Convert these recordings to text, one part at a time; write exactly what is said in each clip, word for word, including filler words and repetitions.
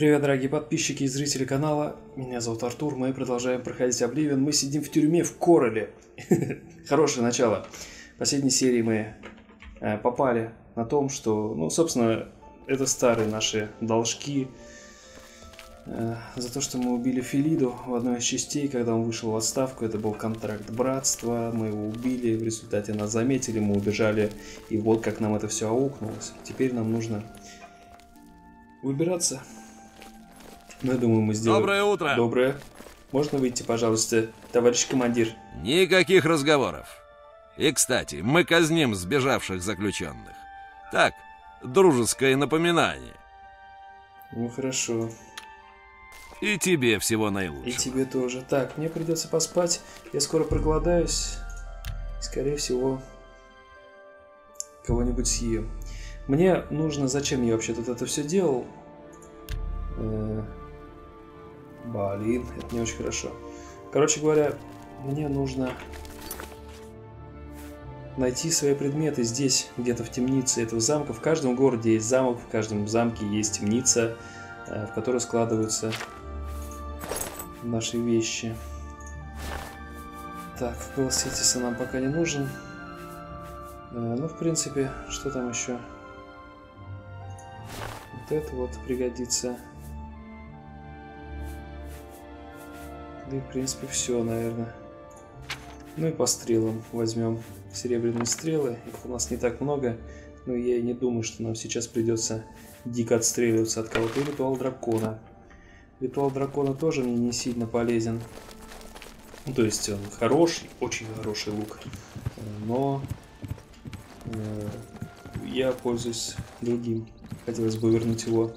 Привет, дорогие подписчики и зрители канала, меня зовут Артур, мы продолжаем проходить Обливион, мы сидим в тюрьме в Короле. Хорошее начало. В последней серии мы э, попали на том, что, ну, собственно, это старые наши должки э, за то, что мы убили Филиду в одной из частей, когда он вышел в отставку, это был контракт братства, мы его убили, в результате нас заметили, мы убежали, и вот как нам это все аукнулось. Теперь нам нужно выбираться. Ну, я думаю, мы сделаем... Доброе утро! Доброе. Можно выйти, пожалуйста, товарищ командир? Никаких разговоров. И, кстати, мы казним сбежавших заключенных. Так, дружеское напоминание. Ну, хорошо. И тебе всего наилучшего. И тебе тоже. Так, мне придется поспать. Я скоро проголодаюсь. Скорее всего, кого-нибудь съем. Мне нужно... Зачем я вообще тут это все делал? Блин, это не очень хорошо. Короче говоря, мне нужно найти свои предметы здесь, где-то в темнице этого замка. В каждом городе есть замок, в каждом замке есть темница, в которой складываются наши вещи. Так, голос Ситиса нам пока не нужен. Ну, в принципе, что там еще? Вот это вот пригодится. Да и, в принципе, все, наверное. Ну и по стрелам возьмем серебряные стрелы. Их у нас не так много, но я и не думаю, что нам сейчас придется дико отстреливаться от кого-то. И ритуал дракона. Ритуал дракона тоже мне не сильно полезен. Ну, то есть он хороший, очень хороший лук, но э, я пользуюсь другим. Хотелось бы вернуть его.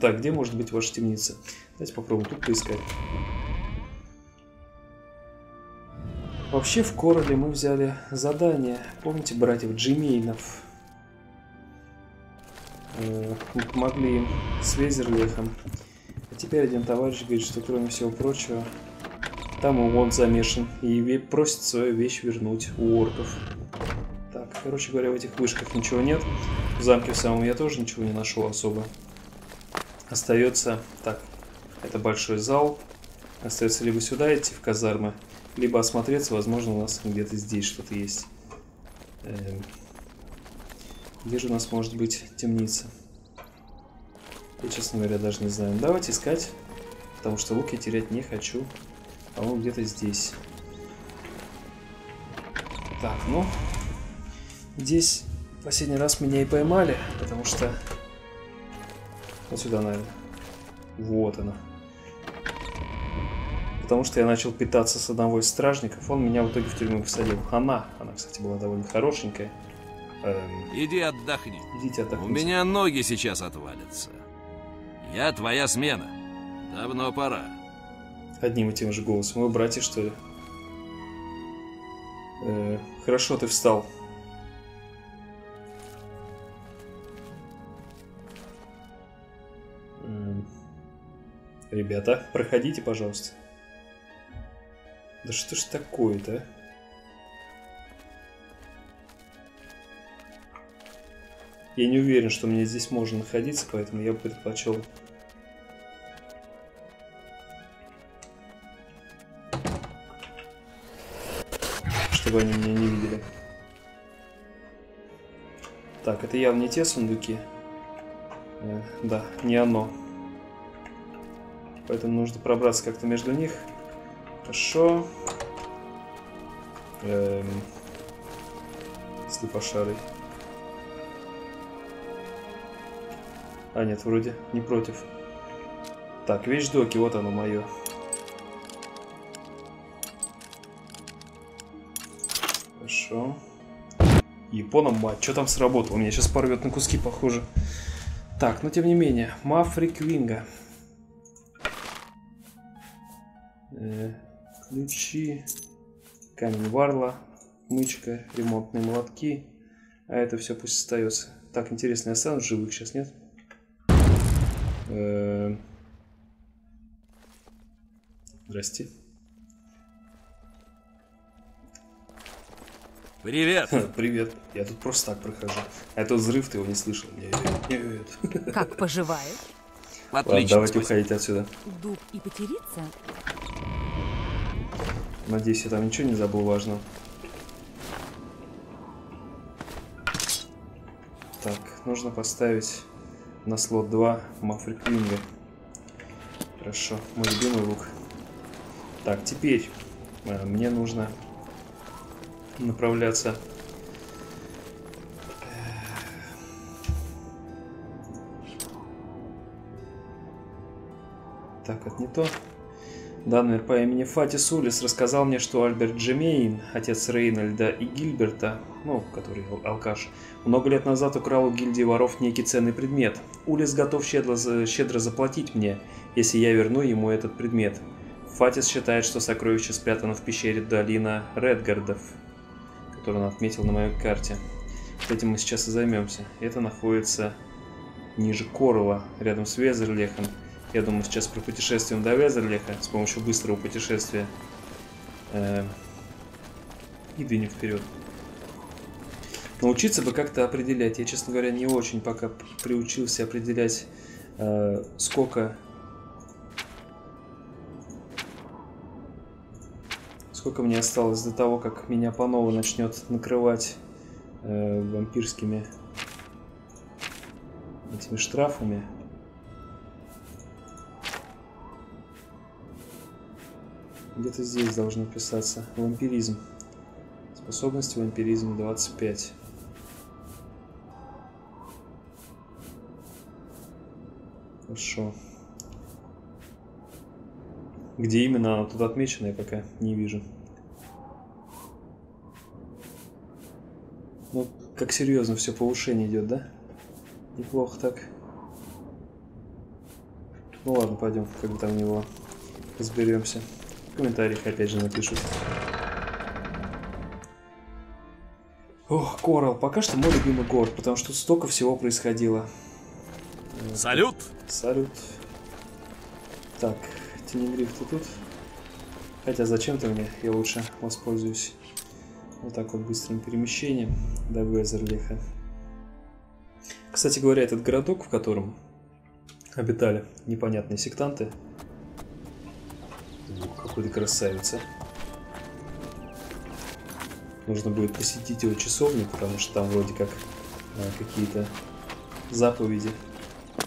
Так, где может быть ваша темница? Давайте попробуем тут поискать. Вообще в Короле мы взяли задание. Помните братьев Джемейнов? Мы помогли им с Везерлехом. А теперь один товарищ говорит, что кроме всего прочего, там и он замешан. И просит свою вещь вернуть у орков. Так, короче говоря, в этих вышках ничего нет. В замке в самом я тоже ничего не нашел особо. Остается... Так, это большой зал. Остается либо сюда идти, в казармы, либо осмотреться, возможно, у нас где-то здесь что-то есть. Эм... Где же у нас может быть темница? Я, честно говоря, даже не знаю. Давайте искать, потому что лук я терять не хочу. По-моему, где-то здесь. Так, ну... Здесь в последний раз меня и поймали, потому что... Вот сюда, наверное. Вот она. Потому что я начал питаться с одного из стражников. Он меня в итоге в тюрьму посадил. Она. Она, кстати, была довольно хорошенькая. Эм... Иди отдохни. Идите отдохните. У меня ноги сейчас отвалятся. Я твоя смена. Давно пора. Одним и тем же голосом. Вы братья, что ли? Э, хорошо, ты встал. Эм... Ребята, проходите, пожалуйста. Да что ж такое-то? Я не уверен, что мне здесь можно находиться, поэтому я бы предпочел. Чтобы они меня не видели. Так, это явно не те сундуки. Э, да, не оно. Поэтому нужно пробраться как-то между них. Хорошо. Эм... Слепошарый. А, нет, вроде не против. Так, вещдоки, вот оно мое. Хорошо. Японом, мать, что там сработало? Меня сейчас порвет на куски, похоже. Так, но тем не менее. Мафрик Винга. Э... Ключи, камень варла, мычка, ремонтные молотки. А это все пусть остается. Так, интересно, я останусь живых сейчас, нет? Э-э-э. Здрасте. Привет! Привет. Я тут просто так прохожу. А этот взрыв, ты его не слышал. Как поживает? Отлично. Ладно, давайте уходить отсюда. Дуб и потериться? Надеюсь, я там ничего не забыл важного. Так, нужно поставить на слот два мафриквинга. Хорошо, мой любимый лук. Так, теперь э, мне нужно направляться так, это не то. Данный по имени Фатис Улис рассказал мне, что Альберт Джемейн, отец Рейнольда и Гильберта, ну, который алкаш, много лет назад украл у гильдии воров некий ценный предмет. Улис готов щедро, щедро заплатить мне, если я верну ему этот предмет. Фатис считает, что сокровище спрятано в пещере долина Редгардов, которую он отметил на моей карте. Вот этим мы сейчас и займемся. Это находится ниже Корова, рядом с Везерлехом. Я думаю, сейчас про путешествие до Везерлеха с помощью быстрого путешествия э и двинем вперед. Научиться бы как-то определять. Я, честно говоря, не очень пока приучился определять, э сколько сколько мне осталось до того, как меня по новой начнет накрывать э вампирскими этими штрафами. Где-то здесь должно писаться вампиризм. Способности вампиризм двадцать пять. Хорошо. Где именно оно тут отмечено, я пока не вижу. Ну, как серьезно все повышение идет, да? Неплохо так. Ну ладно, пойдем, как бы там не было. Разберемся. В комментариях опять же напишут. Ох, Корал, пока что мой любимый город, потому что столько всего происходило. Салют! Салют. Так, Тенегрив, ты тут? Хотя зачем ты мне? Я лучше воспользуюсь вот так вот быстрым перемещением до Везерлеха. Кстати говоря, этот городок, в котором обитали непонятные сектанты, какой-то красавица. Нужно будет посетить его часовню, потому что там вроде как э, какие-то заповеди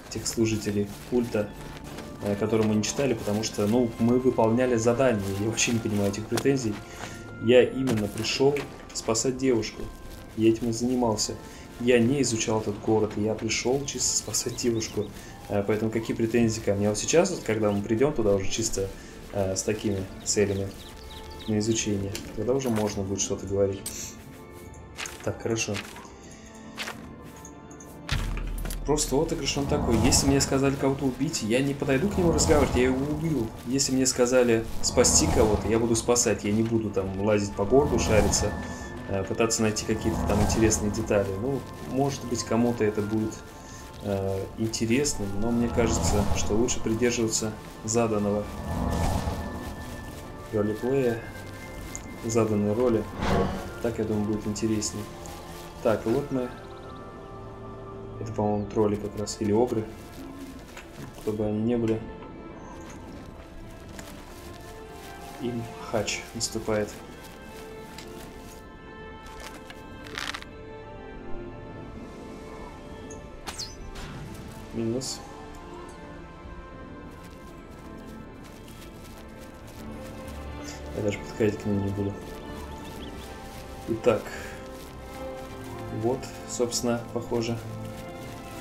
тех служителей культа, э, которые мы не читали, потому что, ну, мы выполняли задание. Я вообще не понимаю этих претензий. Я именно пришел спасать девушку. Я этим и занимался. Я не изучал этот город, я пришел чисто спасать девушку. Э, поэтому какие претензии ко мне? А вот сейчас, вот, когда мы придем туда уже чисто с такими целями на изучение, тогда уже можно будет что-то говорить. Так, хорошо. Просто отыгрыш он такой. Если мне сказали кого-то убить, я не подойду к нему разговаривать, я его убью. Если мне сказали спасти кого-то, я буду спасать. Я не буду там лазить по городу, шариться, пытаться найти какие-то там интересные детали. Ну, может быть, кому-то это будет э, интересно, но мне кажется, что лучше придерживаться заданного ролиплея, заданные роли. Так, я думаю, будет интереснее. Так, вот мы. Это, по-моему, тролли как раз, или огры, чтобы они не были. Им хач наступает. Минус. Я даже подходить к ним не буду. Итак, вот, собственно, похоже,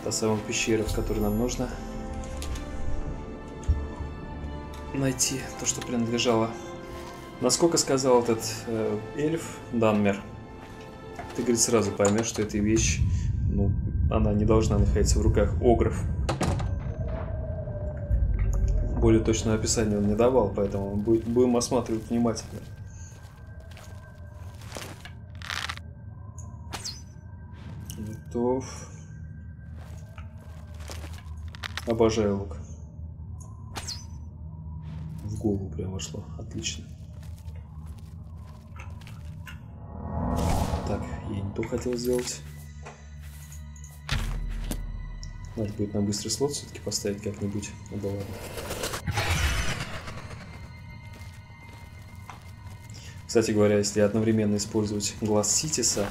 та самая пещера, в которой нам нужно найти то, что принадлежало. Насколько сказал этот э, эльф Данмер, ты, говорит, сразу поймешь, что эта вещь, ну, она не должна находиться в руках огров. Более точного описания он не давал, поэтому будем осматривать внимательно. Готов. Обожаю лук. В голову прямо вошло. Отлично. Так, я не то хотел сделать. Надо будет на быстрый слот все-таки поставить как-нибудь. Ну да ладно. Кстати говоря, если одновременно использовать глаз Ситиса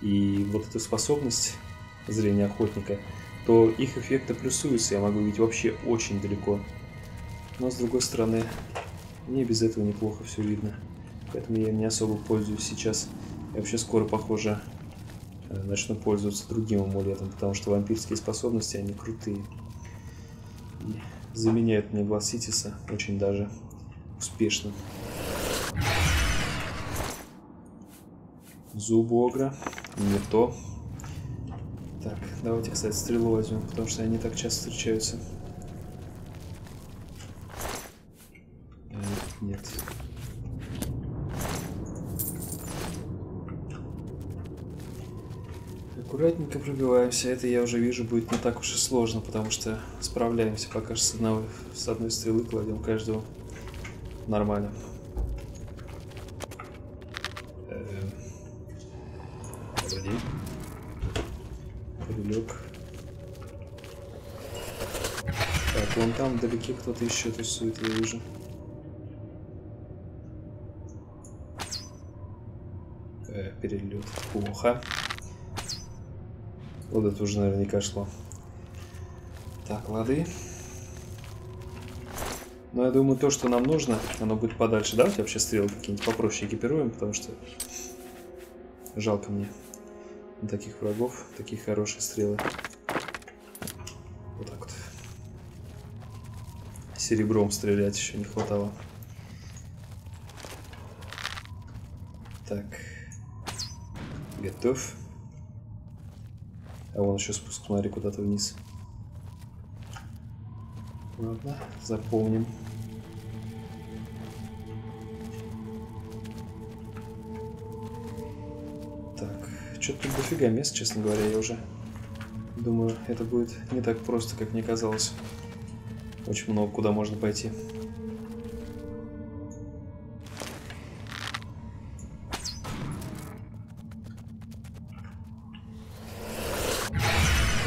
и вот эту способность зрения охотника, то их эффекты плюсуются, я могу видеть вообще очень далеко. Но с другой стороны, мне без этого неплохо все видно. Поэтому я им не особо пользуюсь сейчас. Я вообще скоро, похоже, начну пользоваться другим амулетом, потому что вампирские способности, они крутые. И заменяют мне глаз Ситиса очень даже успешно. Зубы огра. Не то. Так, давайте, кстати, стрелу возьмем, потому что они так часто встречаются. Нет. Аккуратненько пробиваемся. Это, я уже вижу, будет не так уж и сложно, потому что справляемся пока что с одной, с одной стрелы, кладем каждого нормально. Так, вон там вдалеке кто-то еще тусует, я вижу. Э, перелет. Плохо. Вот это уже наверняка шло. Так, лады. Но я думаю, то, что нам нужно, оно будет подальше. Давайте вообще стрелы какие-нибудь попроще экипируем, потому что жалко мне таких врагов, такие хорошие стрелы. Вот так вот. Серебром стрелять еще не хватало. Так. Готов. А вон еще спуск, смотри, куда-то вниз. Ладно, запомним. Что-то тут дофига мест, честно говоря, я уже думаю, это будет не так просто, как мне казалось. Очень много куда можно пойти.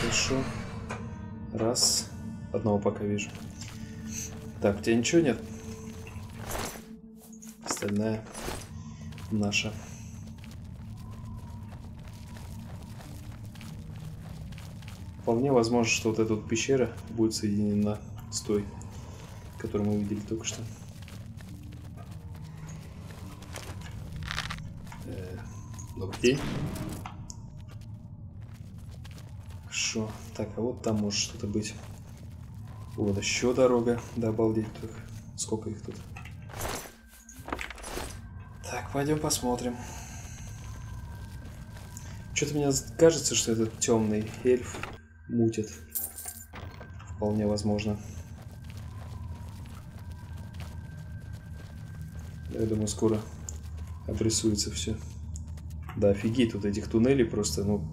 Хорошо. Раз. Одного пока вижу. Так, у тебя ничего нет? Остальная наша. Вполне возможно, что вот эта вот пещера будет соединена с той, которую мы увидели только что. Э-э, добрый день. Хорошо. Так, а вот там может что-то быть. Вот еще дорога. Да, обалдеть тут. Сколько их тут. Так, пойдем посмотрим. Что-то мне кажется, что этот темный эльф мутит. Вполне возможно. Я думаю, скоро обрисуется все. Да, офигеть, тут этих туннелей просто, ну...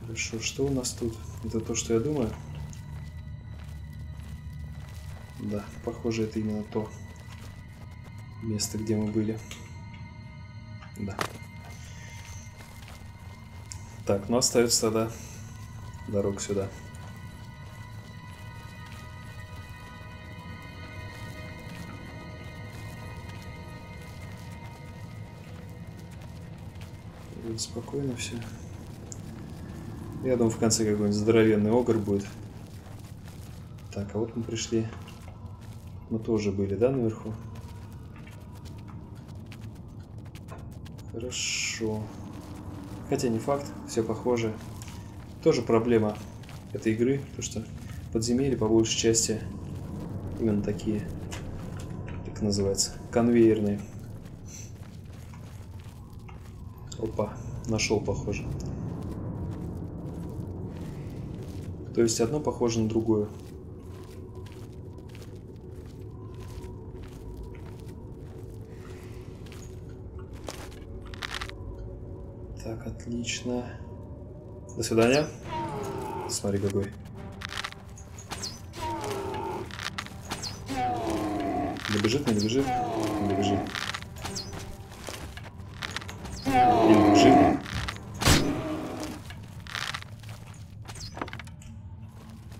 Хорошо, что у нас тут? Это то, что я думаю? Да, похоже, это именно то место, где мы были. Да. Так, ну остается тогда дорога сюда. Спокойно все. Я думаю, в конце какой-нибудь здоровенный огр будет. Так, а вот мы пришли. Мы тоже были, да, наверху? Хорошо. Хотя не факт, все похоже. Тоже проблема этой игры, то что подземелья по большей части именно такие, как называется, конвейерные. Опа, нашел, похоже. То есть одно похоже на другое. Отлично. До свидания. Смотри, какой. Добежит, не добежит? Не добежит. Или добежит?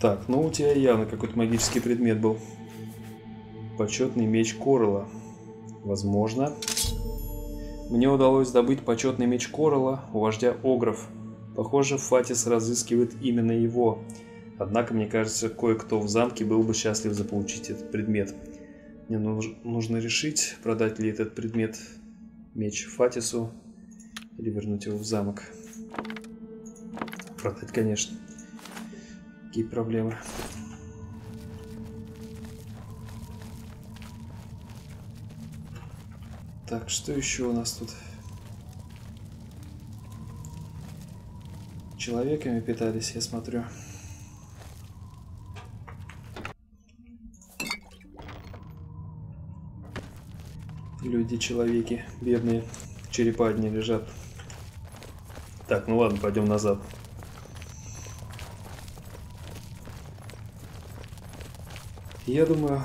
Так, ну у тебя явно какой-то магический предмет был. Почетный меч Королла. Возможно. Мне удалось добыть почетный меч Королла у вождя Огров. Похоже, Фатис разыскивает именно его. Однако, мне кажется, кое-кто в замке был бы счастлив заполучить этот предмет. Мне нуж- нужно решить, продать ли этот предмет меч Фатису или вернуть его в замок. Продать, конечно. Какие проблемы? Так, что еще у нас тут? Человеками питались, я смотрю. Люди-человеки, бедные черепа одни лежат. Так, ну ладно, пойдем назад. Я думаю...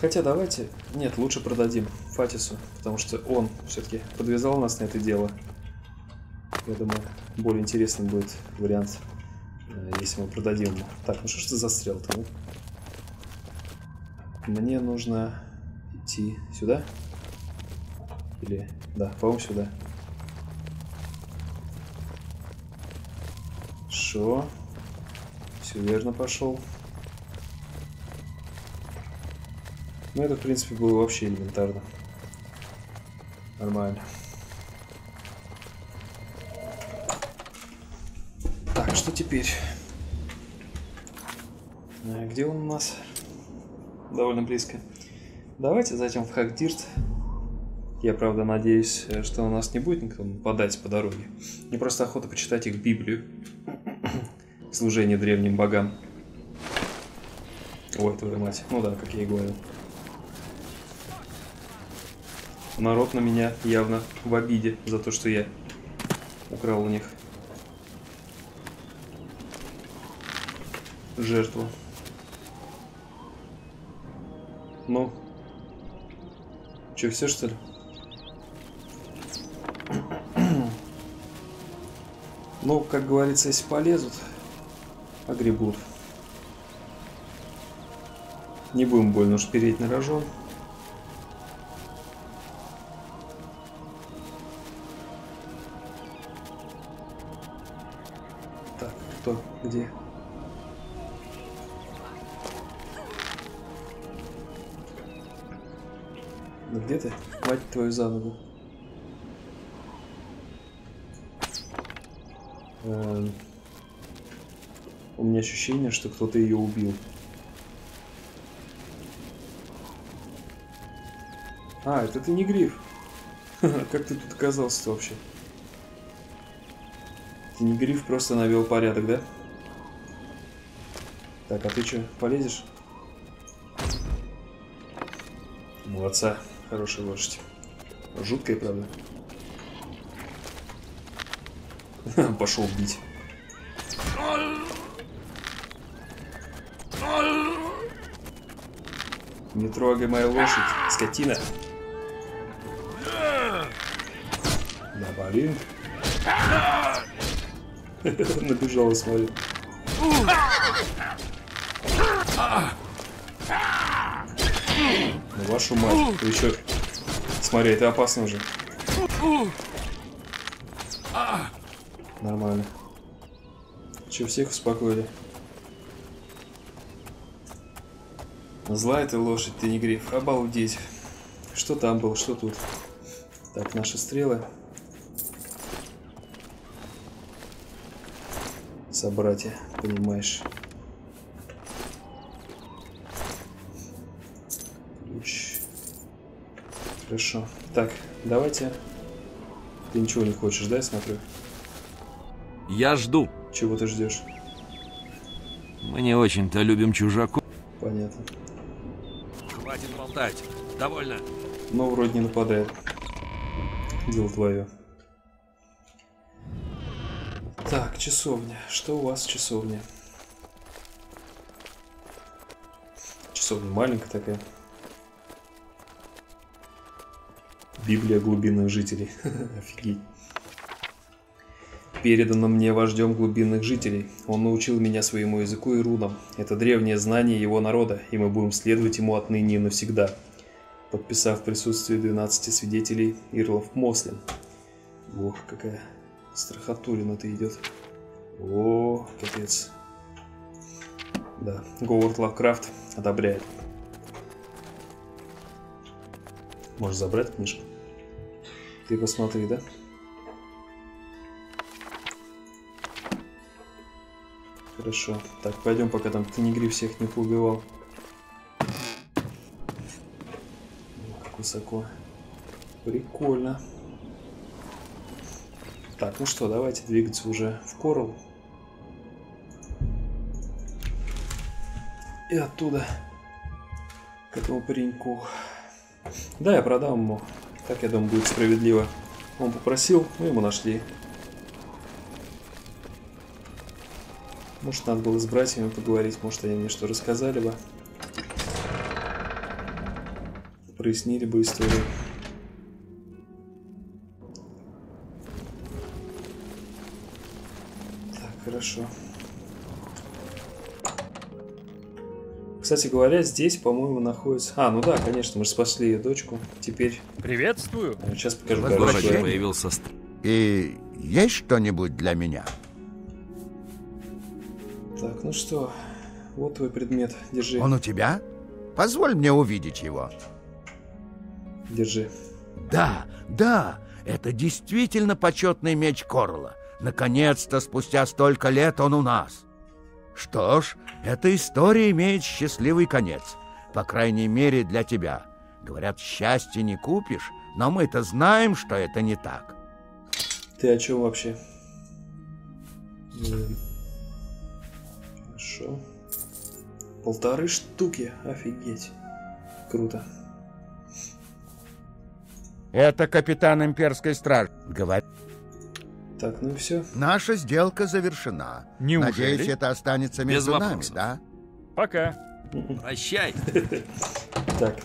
Хотя давайте... Нет, лучше продадим Фатису, потому что он все-таки подвязал нас на это дело. Я думаю, более интересным будет вариант, если мы продадим ему. Так, ну что ж ты застрял-то? Ну? Мне нужно идти сюда. Или... Да, по-моему, сюда. Шо? Все верно пошел. Ну, это, в принципе, было вообще элементарно. Нормально. Так, что теперь? А где он у нас? Довольно близко. Давайте зайдем в Хагдирт. Я, правда, надеюсь, что у нас не будет никто нападать по дороге. Мне просто охота почитать их Библию. Служение древним богам. Ой, твою мать. Ну да, как я и говорил. Народ на меня явно в обиде за то, что я украл у них жертву. Ну, че, все что ли? Ну, как говорится, если полезут, огребут. Не будем больно уж переть на рожон. Кто? Где? Ну где ты? Мать твою за ногу. Эм... У меня ощущение, что кто-то ее убил. А, это Тенегрив. Как ты тут оказался вообще? Тенегрив просто навел порядок, да? Так, а ты что, полезешь? Молодца, хорошая лошадь. Жуткая, правда? Пошел бить. Не трогай мою лошадь, скотина. Да, блин. Набежала, смотри. Ну, вашу мать, ты еще... Смотри, это опасно уже. Нормально. Че, всех успокоили? Злая ты лошадь, ты не гриф. Обалдеть. Что там было, что тут? Так, наши стрелы. Собратья, понимаешь. Ключ. Хорошо. Так, давайте. Ты ничего не хочешь, да, я смотрю? Я жду. Чего ты ждешь? Мы не очень-то любим чужаков. Понятно. Хватит болтать. Довольно. Но вроде не нападает. Дело твое. Так, часовня. Что у вас в часовне? Часовня маленькая такая. Библия глубинных жителей. Офигеть. передано мне вождем глубинных жителей. Он научил меня своему языку и рунам. Это древнее знание его народа, и мы будем следовать ему отныне и навсегда». Подписав присутствие двенадцати свидетелей, Ирлов Мослин. Ох, какая страхотурина-то идет. О, капец. Да, Говард Лавкрафт одобряет. Можешь забрать книжку? Ты посмотри, да? Хорошо. Так, пойдем, пока там Тенегрив всех не поубивал. Как высоко. Прикольно. Так, ну что, давайте двигаться уже в Корол. И оттуда к этому пареньку. Да, я продам ему. Так, я думаю, будет справедливо. Он попросил, мы ему нашли. Может, надо было с братьями поговорить, может, они мне что рассказали бы. Прояснили бы историю. Так, хорошо. Кстати говоря, здесь, по-моему, находится... А, ну да, конечно, мы же спасли ее дочку. Теперь... Приветствую! Сейчас покажу, короче. Появился... И есть что-нибудь для меня? Так, ну что, вот твой предмет, держи. Он у тебя? Позволь мне увидеть его. Держи. Да, да, это действительно почетный меч Корла. Наконец-то, спустя столько лет, он у нас. Что ж, эта история имеет счастливый конец. По крайней мере, для тебя. Говорят, счастье не купишь, но мы-то знаем, что это не так. Ты о чем вообще? Хорошо. Полторы штуки. Офигеть. Круто. Это капитан имперской стражи. Говорит. Так, ну и все. Наша сделка завершена. Неужели? Надеюсь, это останется между нами, да? Пока. Прощай. Так.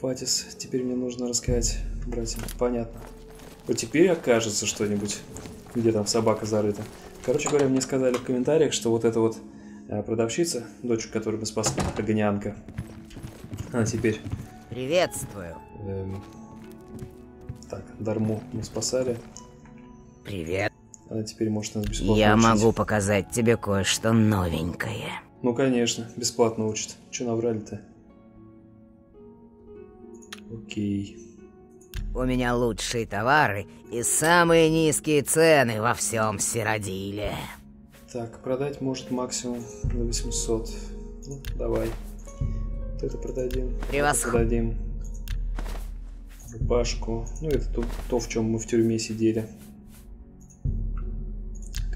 Фатис, теперь мне нужно рассказать братьям. Понятно. Вот теперь окажется что-нибудь, где там собака зарыта. Короче говоря, мне сказали в комментариях, что вот эта вот продавщица, дочку, которую мы спасли, Огнянка. Она теперь... Приветствую. Так, Дарму мы спасали. Привет. Она теперь может нас бесплатно Я учить. могу показать тебе кое-что новенькое. Ну, конечно, бесплатно учат. Че наврали-то? Окей. У меня лучшие товары и самые низкие цены во всем Сиродиле. Так, продать может максимум до восьмисот. Ну, давай. Вот это продадим. Превосходно. Это продадим. Рубашку. Ну, это то, то, в чем мы в тюрьме сидели.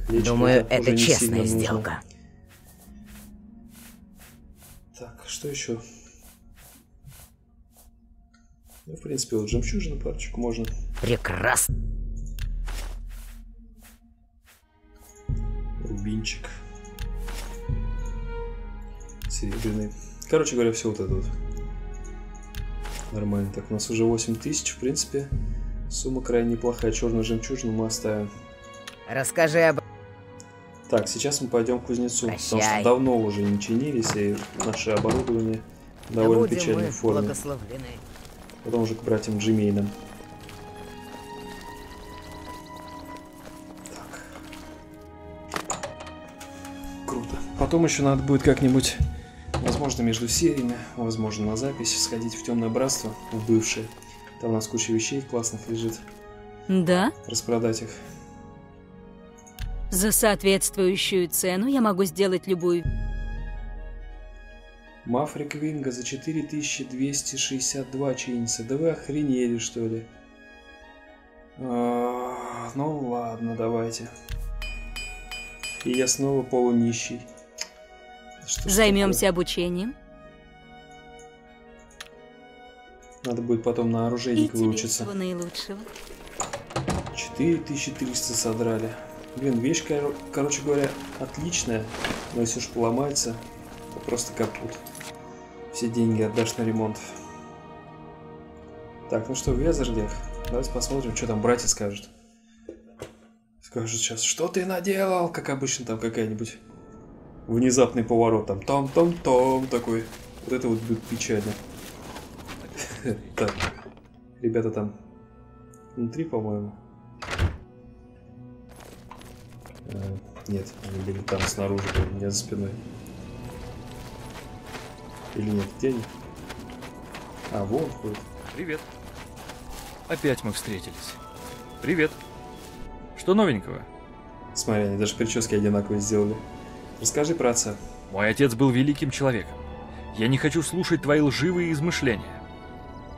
Колечко. Думаю, это честная сделка. Так, что еще? Ну, в принципе, вот жемчужину парочку можно. Прекрасно. Рубинчик. Серебряный. Короче говоря, все вот это вот. Нормально. Так, у нас уже восемь тысяч, в принципе. Сумма крайне неплохая. Черную жемчужину мы оставим. Расскажи об... Так, сейчас мы пойдем к кузнецу. Прощай. Потому что давно уже не чинились, и наше оборудование довольно печальной форме. Потом уже к братьям Джемейнам. Так. Круто. Потом еще надо будет как-нибудь... Возможно, между сериями, возможно, на запись сходить в темное братство, в бывшее. Там у нас куча вещей классных лежит. Да? Распродать их. За соответствующую цену я могу сделать любую. Мафрик Винга за четыре тысячи двести шестьдесят два чейнса. Да вы охренели, что ли? А, ну ладно, давайте. И я снова полунищий. Займемся обучением. Надо будет потом на оружейника выучиться. четыре тысячи триста содрали. Блин, вещь, кор короче говоря, отличная. Но если уж поломается, то просто капут. Все деньги отдашь на ремонт. Так, ну что, Везерлех, давайте посмотрим, что там братья скажут. Скажут сейчас, что ты наделал, как обычно, там какая-нибудь внезапный поворот, там там-там-там такой. Вот это вот будет печально. Так, ребята там внутри, по-моему. Нет, они были там снаружи, у меня за спиной. Или нет, где они? А, вон ходит. Привет. Опять мы встретились. Привет. Что новенького? Смотри, они даже прически одинаковые сделали. Расскажи про отца. Мой отец был великим человеком. Я не хочу слушать твои лживые измышления.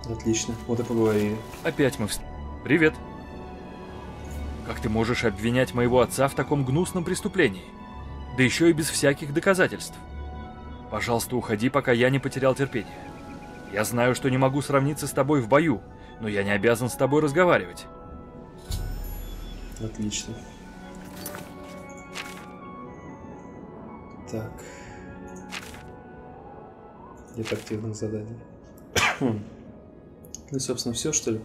Отлично, вот и поговорили. Опять мы встретились. Привет. Как ты можешь обвинять моего отца в таком гнусном преступлении? Да еще и без всяких доказательств. Пожалуйста, уходи, пока я не потерял терпение. Я знаю, что не могу сравниться с тобой в бою, но я не обязан с тобой разговаривать. Отлично. Так. Нет активных заданий. Ну, собственно, все, что ли?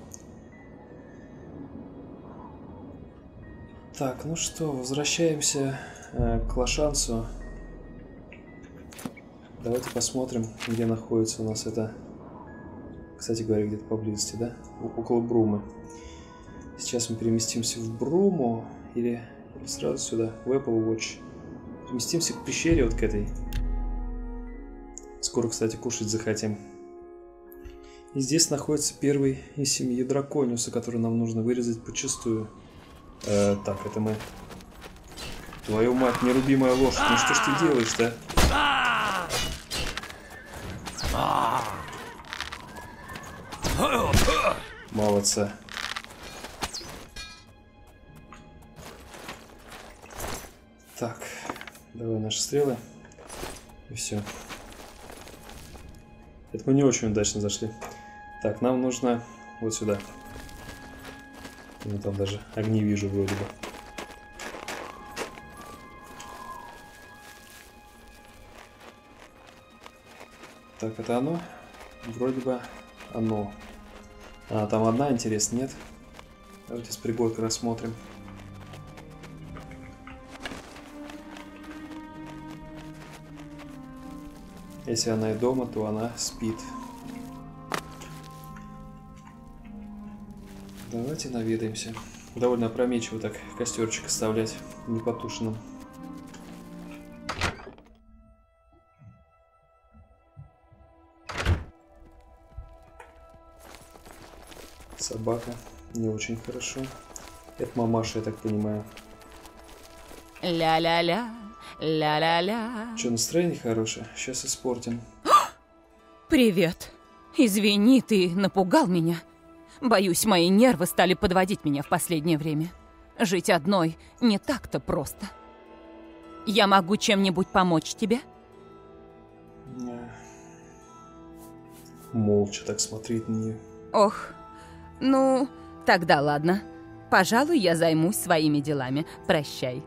Так, ну что, возвращаемся э, к Лошанцу. Давайте посмотрим, где находится у нас это. Кстати говоря, где-то поблизости, да? У около Брумы. Сейчас мы переместимся в Бруму или сразу сюда, в Apple Watch. Переместимся к пещере вот к этой. Скоро, кстати, кушать захотим. И здесь находится первый из семьи Дракониуса, который нам нужно вырезать почистую. Э, так, это мы. Твою мать, нерубимая лошадь. Ну что ж ты делаешь-то? Молодца. Так, давай наши стрелы. И все. Это мы не очень удачно зашли. Так, нам нужно вот сюда. Ну, там даже огни вижу вроде бы. Так, это оно? Вроде бы оно. А, там одна, интересно, нет? Давайте с пригорка рассмотрим. Если она и дома, то она спит. Давайте наведаемся. Довольно опрометчиво так костерчик оставлять непотушенным. Собака. Не очень хорошо. Это мамаша, я так понимаю. Ля-ля-ля. Ля-ля-ля. Че, настроение хорошее? Сейчас испортим. Привет. Извини, ты напугал меня. Боюсь, мои нервы стали подводить меня в последнее время. Жить одной не так-то просто. Я могу чем-нибудь помочь тебе? Молча так смотреть на нее. Ох, ну, тогда ладно. Пожалуй, я займусь своими делами. Прощай.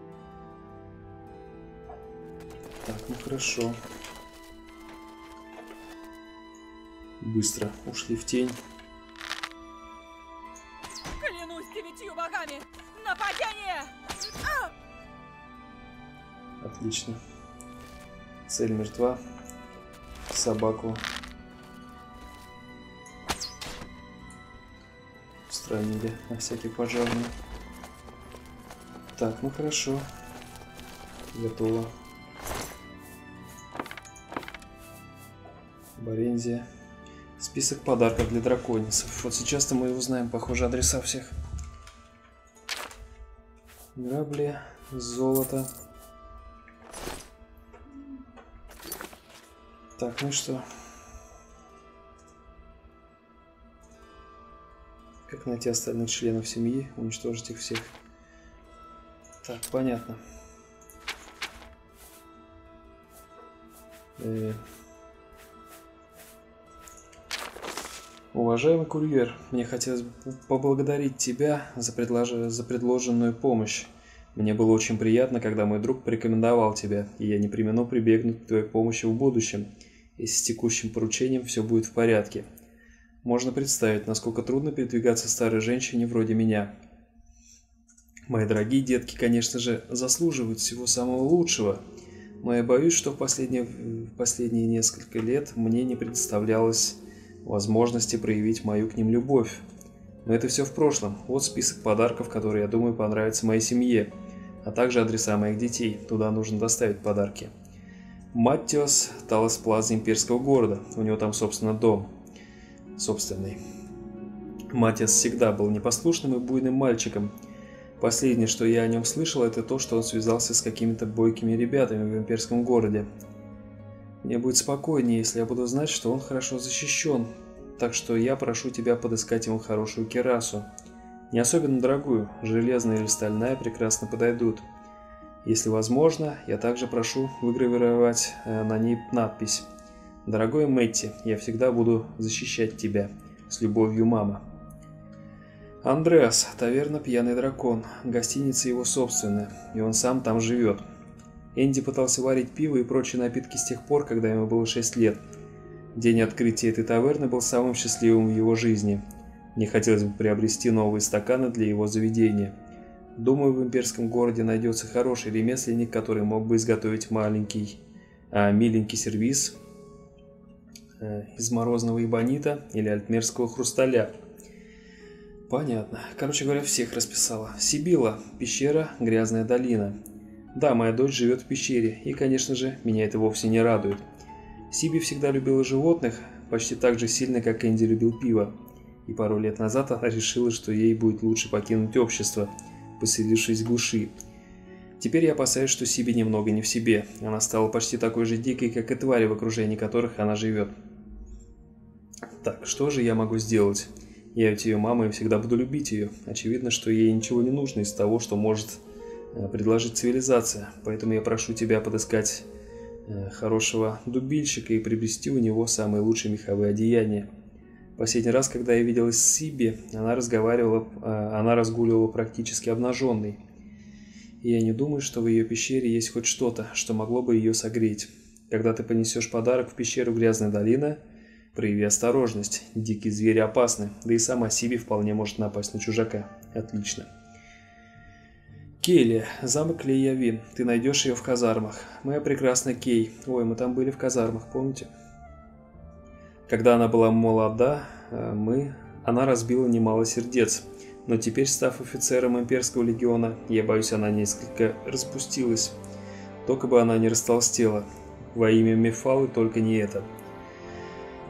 Так, ну хорошо. Быстро ушли в тень. Нападение! Отлично. Цель мертва. Собаку устранили на всякий пожарный. Так, ну хорошо. Готово. Барензия. Список подарков для драконисов. Вот сейчас-то мы и узнаем, похоже, адреса всех. Грабли, золото. Так, ну что? Как найти остальных членов семьи? Уничтожить их всех. Так, понятно. Э-э. Уважаемый курьер, мне хотелось бы поблагодарить тебя за, предлож... за предложенную помощь. Мне было очень приятно, когда мой друг порекомендовал тебя, и я не примену прибегнуть к твоей помощи в будущем, если с текущим поручением все будет в порядке. Можно представить, насколько трудно передвигаться старой женщине вроде меня. Мои дорогие детки, конечно же, заслуживают всего самого лучшего, но я боюсь, что в последние, в последние несколько лет мне не предоставлялось возможности проявить мою к ним любовь. Но это все в прошлом. Вот список подарков, которые, я думаю, понравятся моей семье, а также адреса моих детей. Туда нужно доставить подарки. Маттиас Таласплаз имперского города. У него там, собственно, дом. Собственный. Маттиас всегда был непослушным и буйным мальчиком. Последнее, что я о нем слышал, это то, что он связался с какими-то бойкими ребятами в имперском городе. Мне будет спокойнее, если я буду знать, что он хорошо защищен. Так что я прошу тебя подыскать ему хорошую кирасу. Не особенно дорогую, железная или стальная прекрасно подойдут. Если возможно, я также прошу выгравировать на ней надпись: «Дорогой Мэтти, я всегда буду защищать тебя. С любовью, мама». Андреас, таверна «Пьяный дракон», гостиница его собственная, и он сам там живет. Энди пытался варить пиво и прочие напитки с тех пор, когда ему было шесть лет. День открытия этой таверны был самым счастливым в его жизни. Мне хотелось бы приобрести новые стаканы для его заведения. Думаю, в имперском городе найдется хороший ремесленник, который мог бы изготовить маленький, а, миленький сервиз э, из морозного эбонита или альтмерского хрусталя. Понятно. Короче говоря, всех расписала. Сибила, пещера, Грязная долина. Да, моя дочь живет в пещере, и, конечно же, меня это вовсе не радует. Сиби всегда любила животных почти так же сильно, как Энди любил пиво, и пару лет назад она решила, что ей будет лучше покинуть общество, поселившись в глуши. Теперь я опасаюсь, что Сиби немного не в себе, она стала почти такой же дикой, как и твари, в окружении которых она живет. Так, что же я могу сделать? Я ведь ее мама и всегда буду любить ее. Очевидно, что ей ничего не нужно из того, что может предложить цивилизация, поэтому я прошу тебя подыскать хорошего дубильщика и приобрести у него самые лучшие меховые одеяния. Последний раз, когда я виделась с Сиби, она разговаривала, она разгуливала практически обнаженной. И я не думаю, что в ее пещере есть хоть что-то, что могло бы ее согреть. Когда ты понесешь подарок в пещеру Грязная долина, прояви осторожность. Дикие звери опасны, да и сама Сиби вполне может напасть на чужака. Отлично. Келия, замок Лиявин. Ты найдешь ее в казармах. Моя прекрасная Кей. Ой, мы там были в казармах, помните? Когда она была молода, мы... она разбила немало сердец. Но теперь, став офицером имперского легиона, я боюсь, она несколько распустилась. Только бы она не растолстела. Во имя Мефалы, только не это.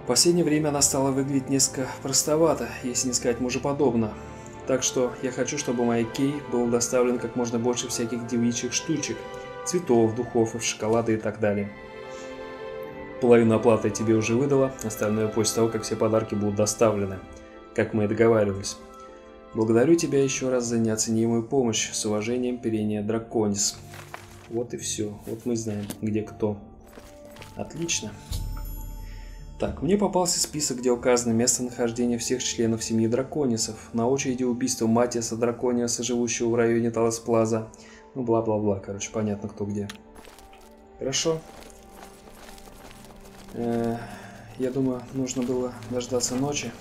В последнее время она стала выглядеть несколько простовато, если не сказать мужеподобно. Так что я хочу, чтобы моей Кей был доставлен как можно больше всяких девичьих штучек, цветов, духов, шоколада и так далее. Половину оплаты я тебе уже выдала, остальное после того, как все подарки будут доставлены, как мы и договаривались. Благодарю тебя еще раз за неоценимую помощь. С уважением, Перения Драконис. Вот и все. Вот мы знаем, где кто. Отлично. Так, мне попался список, где указано местонахождение всех членов семьи Драконисов, на очереди убийство Матиаса Дракониаса, живущего в районе Таласплаза, ну бла-бла-бла, короче, понятно, кто где. Хорошо. Э-э- я думаю, нужно было дождаться ночи.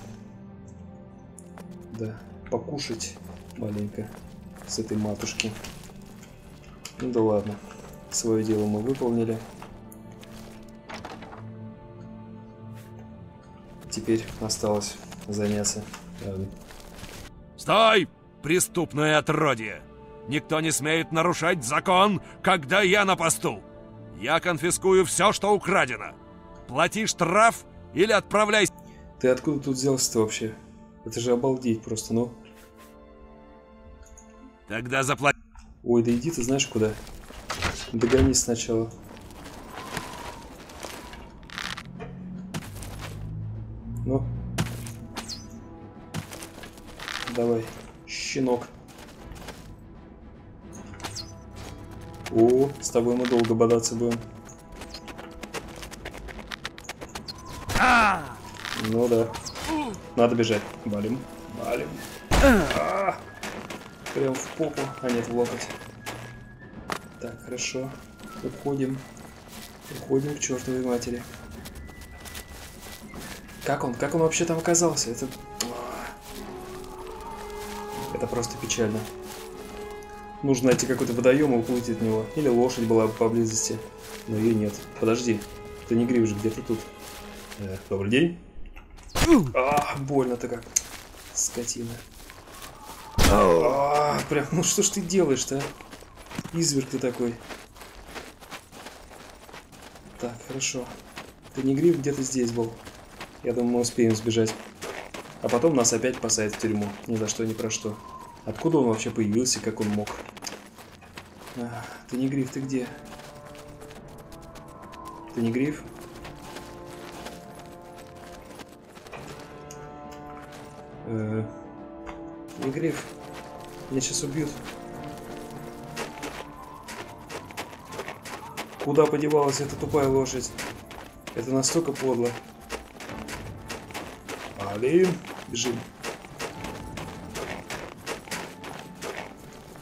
Да, покушать маленько с этой матушки. Ну да ладно, свое дело мы выполнили. Теперь осталось заняться. Стой, преступное отродье! Никто не смеет нарушать закон, когда я на посту! Я конфискую все, что украдено! Плати штраф или отправляйся... Ты откуда тут взялся-то вообще? Это же обалдеть просто, ну... Тогда заплати... Ой, да иди ты знаешь куда. Догони сначала. Ну, давай, щенок. О, с тобой мы долго бодаться будем. Ну да. Надо бежать. Валим, валим. А-а-а. Прям в попу, а нет, в локоть. Так, хорошо. Уходим. Уходим к чертовой матери. Как он? Как он вообще там оказался? Это... Это просто печально. Нужно найти какой-то водоем и уплыть от него. Или лошадь была бы поблизости. Но ее нет. Подожди. Тенегрив же где-то тут. Э, добрый день. А, больно-то как. Скотина. А, прям, ну что ж ты делаешь-то? Изверг ты такой. Так, хорошо. Тенегрив где-то здесь был. Я думаю, мы успеем сбежать. А потом нас опять посадят в тюрьму. Ни за что, ни про что. Откуда он вообще появился, как он мог? А, Тенегрив, ты где? Тенегрив? Э-э, Тенегрив? Меня сейчас убьют. Куда подевалась эта тупая лошадь? Это настолько подло. Блин, бежим.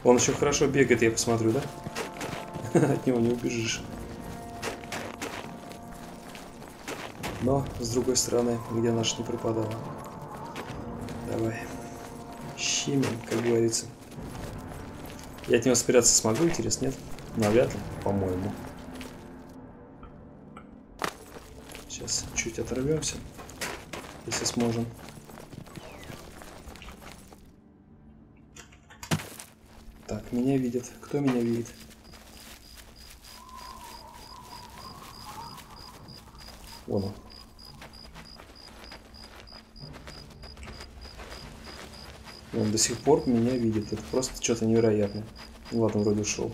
Он еще хорошо бегает, я посмотрю, да? От него не убежишь. Но, с другой стороны, где наш не пропадала. Давай. Щемим, как говорится. Я от него спрятаться смогу, интересно, нет? Навряд ли, по-моему. Сейчас чуть оторвемся. Если сможем. Так, меня видят. Кто меня видит? Вон он. Он до сих пор меня видит. Это просто что-то невероятное. Ну ладно, вроде ушел.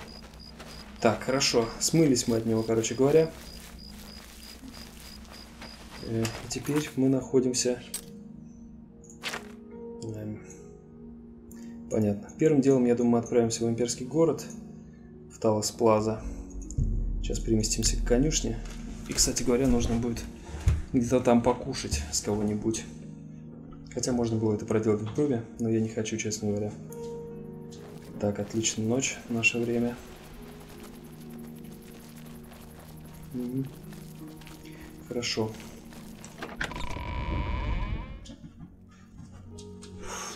Так, хорошо. Смылись мы от него, короче говоря. Теперь мы находимся... Понятно. Первым делом, я думаю, мы отправимся в имперский город, в Таласплаза. Сейчас переместимся к конюшне. И, кстати говоря, нужно будет где-то там покушать с кого-нибудь. Хотя можно было это проделать в Бруме, но я не хочу, честно говоря. Так, отличная ночь в наше время. Хорошо.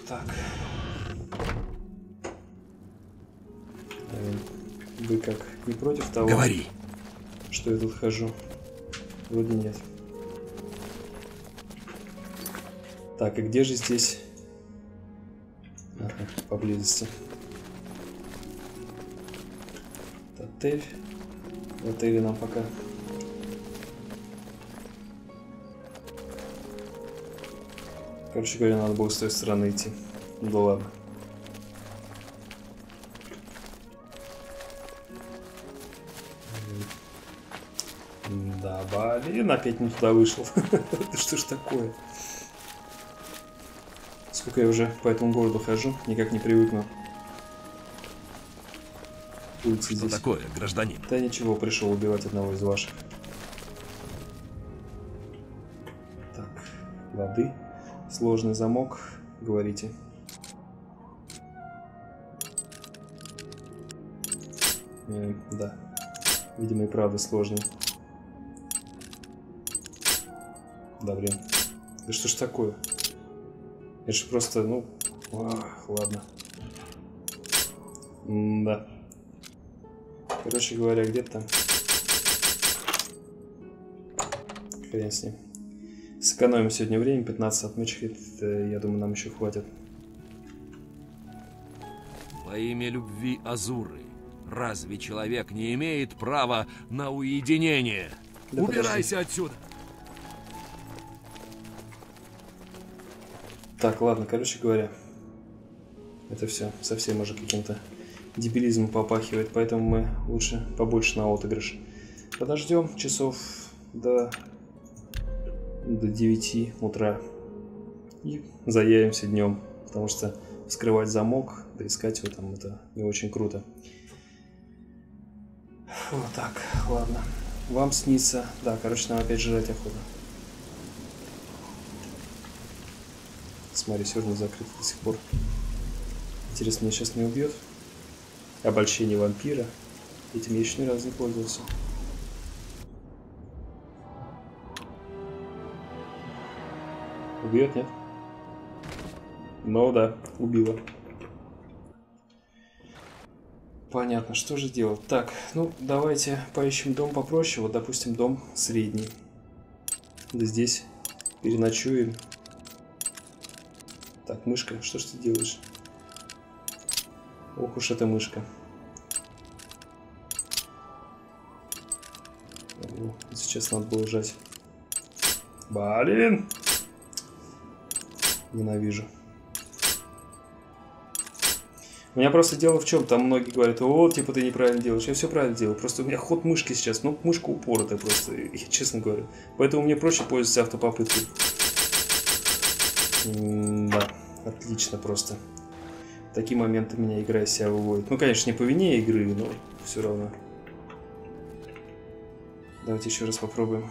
Так. Вы как, не против того, говори, что я тут хожу? Вроде нет. Так, и где же здесь? Ага, поблизости. Отель. В отеле нам пока... Короче говоря, надо было с той стороны идти. Ну да ладно. Да, блин, опять не туда вышел. Что ж такое? Сколько я уже по этому городу хожу, никак не привыкну. Что такое, гражданин? Да ничего, пришел убивать одного из ваших. Так, воды. Сложный замок, говорите. Э, да. Видимо, и правда сложный. Да, блин. Да что ж такое? Это же просто, ну... Ах, ладно. М-да. Короче говоря, где-то... Хрен с ним. Сэкономим сегодня время, пятнадцать отмычек, я думаю, нам еще хватит. Во имя любви Азуры, разве человек не имеет права на уединение? Да убирайся, подожди, отсюда! Так, ладно, короче говоря, это все совсем уже каким-то дебилизмом попахивает, поэтому мы лучше побольше на отыгрыш. Подождем часов до... до девяти утра и заявимся днем, потому что вскрывать замок, да искать его там, это не очень круто. Вот так, ладно. Вам снится. Да, короче, нам опять жрать охота. Смотри, все равно закрыто до сих пор. Интересно, меня сейчас не убьет? Обольщение вампира. Этим я еще ни разу не пользовался. Убьет, нет? Ну да, убила. Понятно, что же делать? Так, ну давайте поищем дом попроще. Вот, допустим, дом средний. Да здесь переночуем. Так, мышка, что ж ты делаешь? Ох уж эта мышка. О, сейчас надо было ужать. Блин! Ненавижу. У меня просто дело в чем, там многие говорят, о, типа ты неправильно делаешь, я все правильно делаю, просто у меня ход мышки сейчас, ну мышка упоротая просто, я, честно говорю, поэтому мне проще пользоваться автопопыткой. М-м, да, отлично просто, такие моменты меня игра из себя выводит, ну конечно не по вине игры, но все равно. Давайте еще раз попробуем.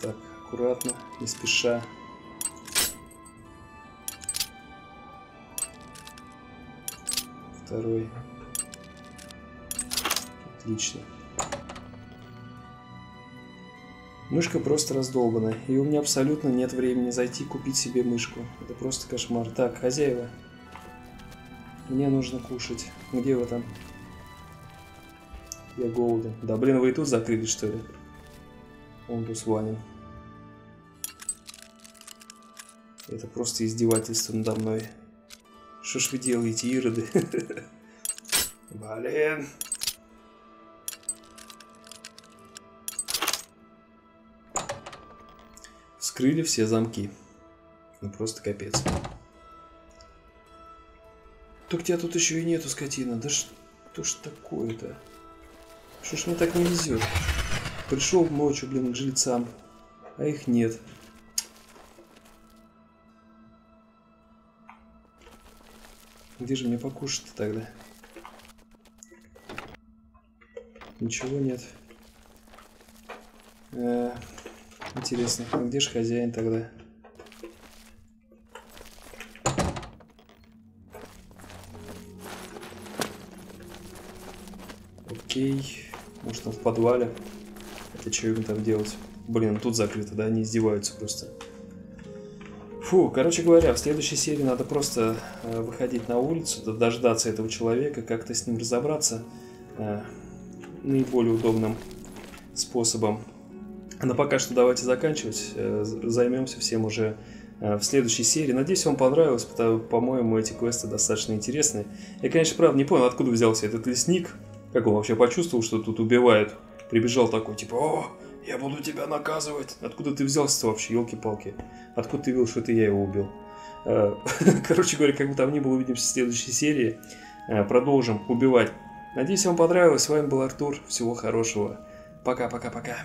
Так, аккуратно, не спеша. Второй. Отлично. Мышка просто раздолбана. И у меня абсолютно нет времени зайти купить себе мышку. Это просто кошмар. Так, хозяева. Мне нужно кушать. Где вы там? Я голоден. Да блин, вы и тут закрыли, что ли? Он тут свален. Это просто издевательство надо мной. Что ж вы делаете, ироды? Блин. Вскрыли все замки. Ну просто капец. Так тебя тут еще и нету, скотина. Да что ж такое-то? Что ж мне так не везет? Пришел ночью, блин, к жильцам, а их нет. Где же мне покушать-то тогда? Ничего нет. Э-э, интересно, а где же хозяин тогда? Окей. Может он в подвале? Это что им там делать? Блин, тут закрыто, да? Они издеваются просто. Фу, короче говоря, в следующей серии надо просто э, выходить на улицу, дождаться этого человека, как-то с ним разобраться э, наиболее удобным способом. Но пока что давайте заканчивать, э, займемся всем уже э, в следующей серии. Надеюсь, вам понравилось, потому по-моему, эти квесты достаточно интересны. Я, конечно, правда не понял, откуда взялся этот лесник, как он вообще почувствовал, что тут убивают. Прибежал такой, типа, о, я буду тебя наказывать. Откуда ты взялся вообще, елки-палки? Откуда ты видел, что это я его убил? Короче говоря, как бы там ни было, увидимся в следующей серии. Продолжим убивать. Надеюсь, вам понравилось. С вами был Артур. Всего хорошего. Пока-пока-пока.